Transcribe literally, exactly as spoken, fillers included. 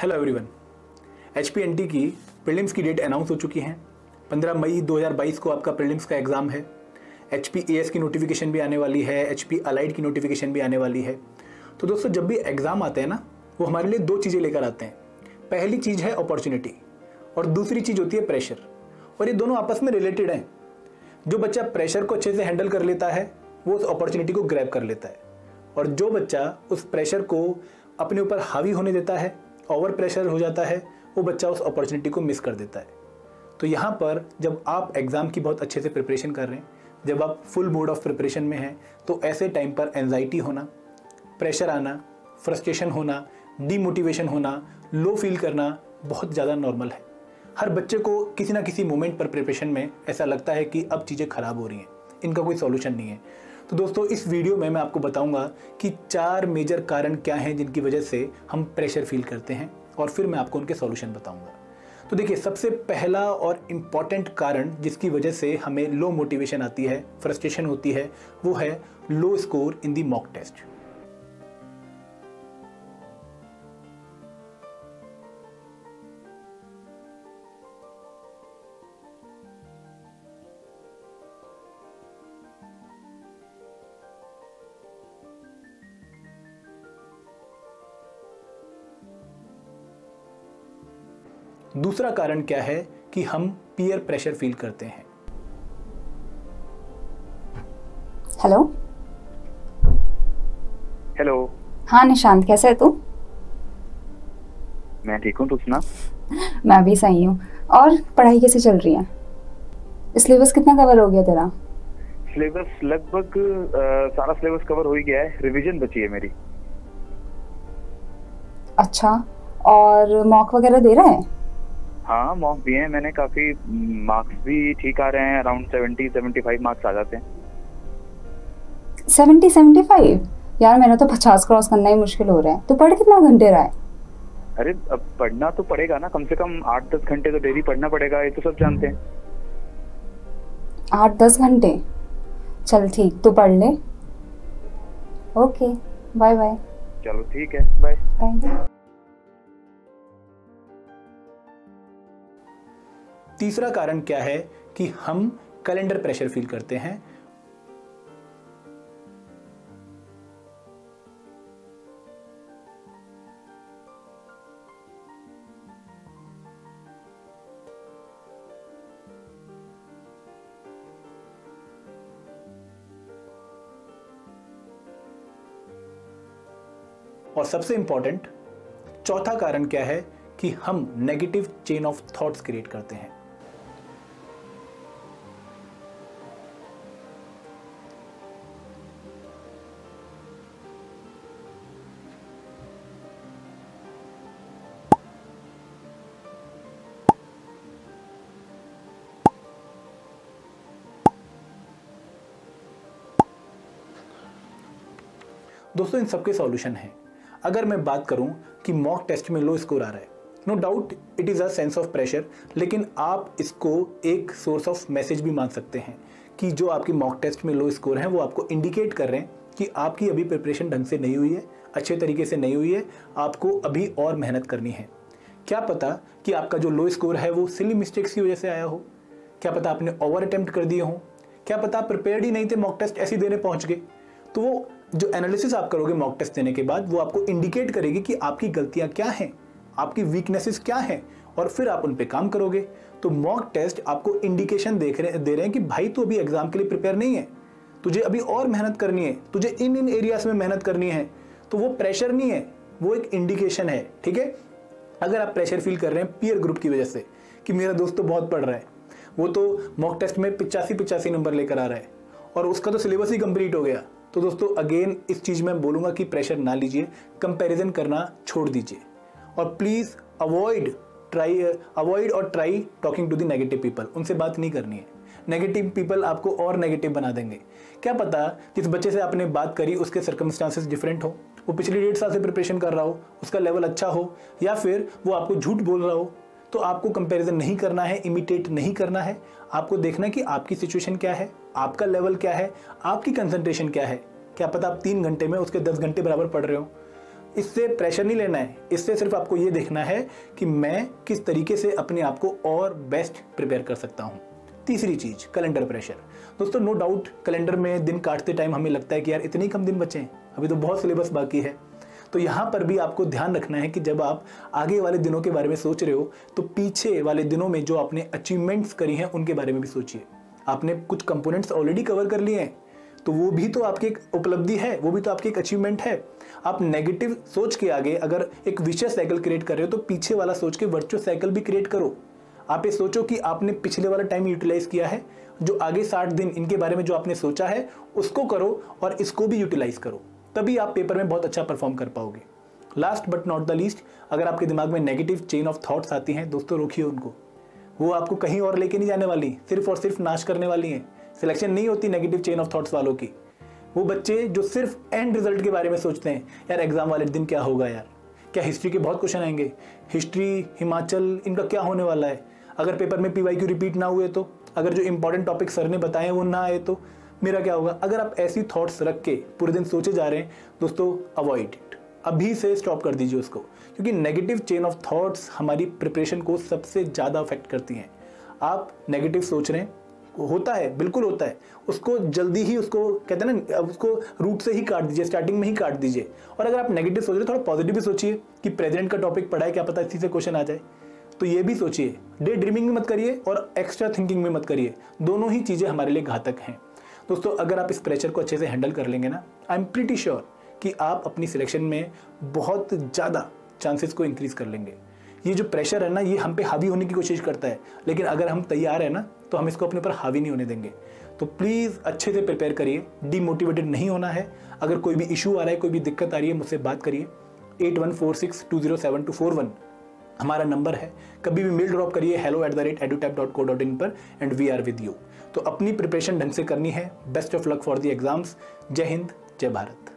Hello everyone, H P N T की prelims की date announce हो चुकी है। पंद्रह मई दो हज़ार बाईस को आपका प्रीलिम्स का एग्ज़ाम है। एच पी ए एस की नोटिफिकेशन भी आने वाली है, एच पी अलाइड की नोटिफिकेशन भी आने वाली है। तो दोस्तों, जब भी एग्ज़ाम आते हैं ना, वो हमारे लिए दो चीज़ें लेकर आते हैं। पहली चीज़ है अपॉर्चुनिटी और दूसरी चीज़ होती है प्रेशर, और ये दोनों आपस में रिलेटेड हैं। जो बच्चा प्रेशर को अच्छे से हैंडल कर लेता है वो उस अपॉर्चुनिटी को ग्रैब कर लेता है, और जो बच्चा उस प्रेशर को अपने ऊपर हावी होने देता है, ओवर प्रेशर हो जाता है, वो बच्चा उस अपॉर्चुनिटी को मिस कर देता है। तो यहाँ पर जब आप एग्ज़ाम की बहुत अच्छे से प्रिपरेशन कर रहे हैं, जब आप फुल मूड ऑफ प्रिपरेशन में हैं, तो ऐसे टाइम पर एंजाइटी होना, प्रेशर आना, फ्रस्ट्रेशन होना, डीमोटिवेशन होना, लो फील करना बहुत ज़्यादा नॉर्मल है। हर बच्चे को किसी ना किसी मोमेंट पर प्रिपरेशन में ऐसा लगता है कि अब चीज़ें ख़राब हो रही हैं, इनका कोई सॉल्यूशन नहीं है। तो दोस्तों, इस वीडियो में मैं आपको बताऊंगा कि चार मेजर कारण क्या हैं जिनकी वजह से हम प्रेशर फील करते हैं, और फिर मैं आपको उनके सॉल्यूशन बताऊंगा। तो देखिए, सबसे पहला और इम्पॉर्टेंट कारण जिसकी वजह से हमें लो मोटिवेशन आती है, फ्रस्ट्रेशन होती है, वो है low score in the mock test. दूसरा कारण क्या है कि हम पीयर प्रेशर फील करते हैं। हेलो हेलो, हाँ निशांत, कैसे है तू? मैं ठीक हूँ, तू सुना? मैं भी सही हूँ। और पढ़ाई कैसे चल रही है? सिलेबस कितना कवर हो गया तेरा? सिलेबस लगभग सारा सिलेबस कवर हो ही गया है, रिवीजन बची है मेरी। अच्छा, और मॉक वगैरह दे रहा है? हाँ, मॉक दिए हैं मैंने, काफी मार्क्स भी ठीक आ रहे हैं, अराउंड सत्तर पचहत्तर मार्क्स आ जाते हैं। सत्तर पचहत्तर यार, मेरा तो पचास क्रॉस करना ही मुश्किल हो रहा है। तो पढ़ कितना घंटे रहा है? अरे अब पढ़ना तो पड़ेगा ना, कम से कम आठ दस घंटे तो डेली पढ़ना पड़ेगा, ये तो सब जानते हैं। आठ दस घंटे, चल ठीक, तो पढ़ ले। Okay, bye bye. चलो ठीक है, बाय बाय। तीसरा कारण क्या है कि हम कैलेंडर प्रेशर फील करते हैं। और सबसे इंपॉर्टेंट चौथा कारण क्या है कि हम negative chain of thoughts create करते हैं। दोस्तों, इन सबके सॉल्यूशन हैं। अगर मैं बात करूं कि मॉक टेस्ट में लो स्कोर आ रहा है, no doubt it is a sense of pressure, लेकिन आप इसको एक सोर्स ऑफ मैसेज भी मान सकते हैं कि जो आपकी मॉक टेस्ट में लो स्कोर है वो आपको इंडिकेट कर रहे हैं कि आपकी अभी प्रिपरेशन ढंग से नहीं हुई है, अच्छे तरीके से नहीं हुई है, आपको अभी और मेहनत करनी है। क्या पता कि आपका जो लो स्कोर है वो सिली मिस्टेक्स की वजह से आया हो, क्या पता आपने ओवर अटैम्प्ट कर दिए हों, क्या पता आप प्रिपेयर्ड ही नहीं थे, मॉक टेस्ट ऐसे देने पहुँच गए। तो वो जो एनालिसिस आप करोगे मॉक टेस्ट देने के बाद, वो आपको इंडिकेट करेगी कि आपकी गलतियां क्या हैं, आपकी वीकनेसेस क्या हैं, और फिर आप उन पे काम करोगे। तो मॉक टेस्ट आपको इंडिकेशन देख रहे दे रहे हैं कि भाई तू अभी एग्जाम के लिए प्रिपेयर नहीं है, तुझे अभी और मेहनत करनी है, तुझे इन इन एरियाज में मेहनत करनी है। तो वो प्रेशर नहीं है, वो एक इंडिकेशन है। ठीक है, अगर आप प्रेशर फील कर रहे हैं पीयर ग्रुप की वजह से कि मेरा दोस्त तो बहुत पढ़ रहा है, वो तो मॉक टेस्ट में पिचासी पिचासी नंबर लेकर आ रहा है और उसका तो सिलेबस ही कंप्लीट हो गया, तो दोस्तों अगेन इस चीज़ में बोलूँगा कि प्रेशर ना लीजिए, कंपैरिजन करना छोड़ दीजिए, और प्लीज़ अवॉइड ट्राई अवॉइड और try talking to the negative people. उनसे बात नहीं करनी है, नेगेटिव पीपल आपको और नेगेटिव बना देंगे। क्या पता जिस बच्चे से आपने बात करी उसके सर्कमस्टांसेस डिफरेंट हो, वो पिछले डेढ़ साल से प्रिपरेशन कर रहा हो, उसका लेवल अच्छा हो, या फिर वो आपको झूठ बोल रहा हो। तो आपको कंपैरिजन नहीं करना है, इमिटेट नहीं करना है, आपको देखना है कि आपकी सिचुएशन क्या है, आपका लेवल क्या है, आपकी कंसंट्रेशन क्या है। क्या पता आप तीन घंटे में उसके दस घंटे बराबर पढ़ रहे हो, इससे प्रेशर नहीं लेना है, इससे सिर्फ आपको ये देखना है कि मैं किस तरीके से अपने आप को और बेस्ट प्रिपेयर कर सकता हूँ। तीसरी चीज़, कैलेंडर प्रेशर। दोस्तों नो डाउट कैलेंडर में दिन काटते टाइम हमें लगता है कि यार इतने कम दिन बचे हैं, अभी तो बहुत सिलेबस बाकी है। तो यहाँ पर भी आपको ध्यान रखना है कि जब आप आगे वाले दिनों के बारे में सोच रहे हो तो पीछे वाले दिनों में जो आपने अचीवमेंट्स करी हैं उनके बारे में भी सोचिए। आपने कुछ कंपोनेंट्स ऑलरेडी कवर कर लिए हैं तो वो भी तो आपकी एक उपलब्धि है, वो भी तो आपकी एक अचीवमेंट है। आप नेगेटिव सोच के आगे अगर एक विशेष साइकिल क्रिएट कर रहे हो तो पीछे वाला सोच के वर्चुअल साइकिल भी क्रिएट करो। आप ये सोचो कि आपने पिछले वाला टाइम यूटिलाइज किया है, जो आगे साठ दिन इनके बारे में जो आपने सोचा है उसको करो और इसको भी यूटिलाइज करो, तभी आप पेपर में बहुत अच्छा परफॉर्म कर पाओगे। Last but not the least, अगर आपके दिमाग में नेगेटिव चेन ऑफ थॉट्स आती हैं दोस्तों रोकिए उनको, वो आपको कहीं और लेके नहीं जाने वाली, सिर्फ और सिर्फ नाश करने वाली हैं। सिलेक्शन नहीं होती नेगेटिव चेन ऑफ थॉट्स वालों की। वो बच्चे जो सिर्फ एंड रिजल्ट के बारे में सोचते हैं, यार एग्जाम वाले दिन क्या होगा, यार क्या हिस्ट्री के बहुत क्वेश्चन आएंगे, हिस्ट्री हिमाचल इनका क्या होने वाला है, अगर पेपर में पीवाईक्यू रिपीट ना हुए तो, अगर जो इंपॉर्टेंट टॉपिक सर ने बताए वो ना आए तो मेरा क्या होगा। अगर आप ऐसी थॉट्स रख के पूरे दिन सोचे जा रहे हैं दोस्तों अवॉइड इट, अभी से स्टॉप कर दीजिए उसको, क्योंकि नेगेटिव चेन ऑफ थॉट्स हमारी प्रिपरेशन को सबसे ज़्यादा अफेक्ट करती हैं। आप नेगेटिव सोच रहे हैं, होता है, बिल्कुल होता है, उसको जल्दी ही उसको कहते हैं ना उसको रूट से ही काट दीजिए, स्टार्टिंग में ही काट दीजिए। और अगर आप नेगेटिव सोच रहे हो थोड़ा पॉजिटिव भी सोचिए कि प्रेजेंट का टॉपिक पढ़ा है, क्या पता इसी से क्वेश्चन आ जाए, तो ये भी सोचिए। डे ड्रीमिंग भी मत करिए और एक्स्ट्रा थिंकिंग भी मत करिए, दोनों ही चीज़ें हमारे लिए घातक हैं। दोस्तों अगर आप इस प्रेशर को अच्छे से हैंडल कर लेंगे ना, आई एम प्रीटी श्योर कि आप अपनी सिलेक्शन में बहुत ज़्यादा चांसेस को इंक्रीज कर लेंगे। ये जो प्रेशर है ना ये हम पे हावी होने की कोशिश करता है, लेकिन अगर हम तैयार हैं ना तो हम इसको अपने ऊपर हावी नहीं होने देंगे। तो प्लीज़ अच्छे से प्रिपेयर करिए, डीमोटिवेटेड नहीं होना है। अगर कोई भी इशू आ रहा है, कोई भी दिक्कत आ रही है, मुझसे बात करिए। Eight one four six two zero seven two four one हमारा नंबर है। कभी भी मेल ड्रॉप करिए hello at the rate Edutap dot co dot in पर, and we are with you. तो अपनी प्रिपरेशन ढंग से करनी है। Best of luck for the exams. जय हिंद, जय भारत।